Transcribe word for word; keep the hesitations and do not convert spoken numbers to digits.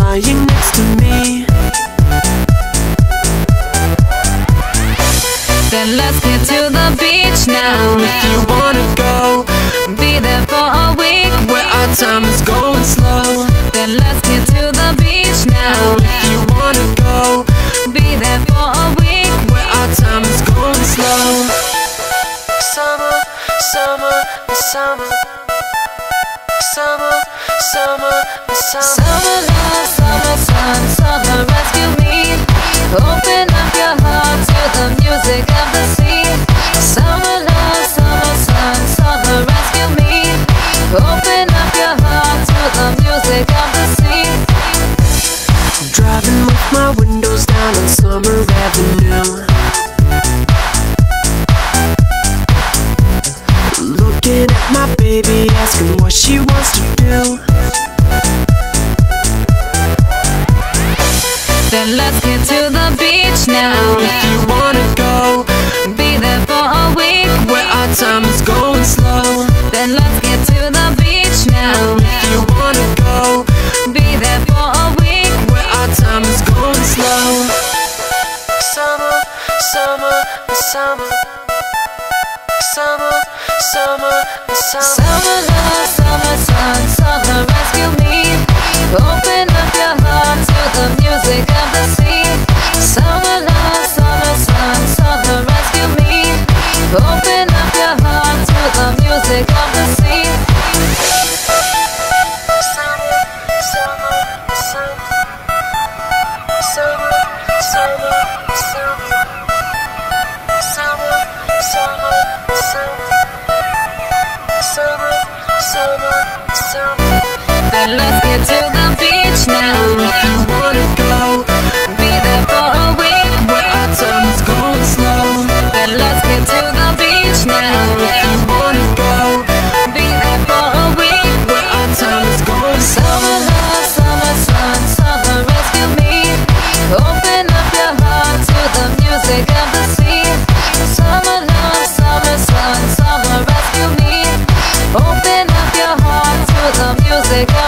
lying next to me. Then let's get to the beach now. If you wanna go, be there for a week, where our time is going slow. Then let's get to the beach now. If you wanna go, be there for a week, where our time is going slow. Summer, summer, summer. Summer, summer, summer. Summer love, summertime, summer rescue me. Open up your heart to the music of the sea. Summer love, summertime, summer rescue me. Open up your heart to the music of the sea. Driving with my windows down on Summer Avenue, looking at my baby, asking what she wants to do. Then let's get to the beach now. If you wanna go, be there for a week, where our time is going slow. Then let's get to the beach now. If you wanna go, be there for a week, where our time is going slow. Summer, summer, summer. Summer, summer, summer. Summer love, summertime, summer rescue me. Open up your heart to the music of the sea. Summer love, summertime, summer rescue me. Open up your heart to the music of the sea. Summer, summer, summer. Summer, summer, summer. Summer, summer, summer. Summer, summer, summer. Then let's get to the beach now. If you wanna go, be there for a week, where our time is going slow. Then let's get to the beach now. If you wanna go, be there for a week, where our time is going slow. Summer love, summertime, summer rescue me. Open up your heart to the music of the sea. Summer love, summertime, summer rescue me. Open up your heart to the music of the sea.